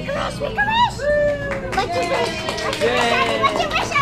Merry Christmas! Merry Christmas! What you wish? What you wish?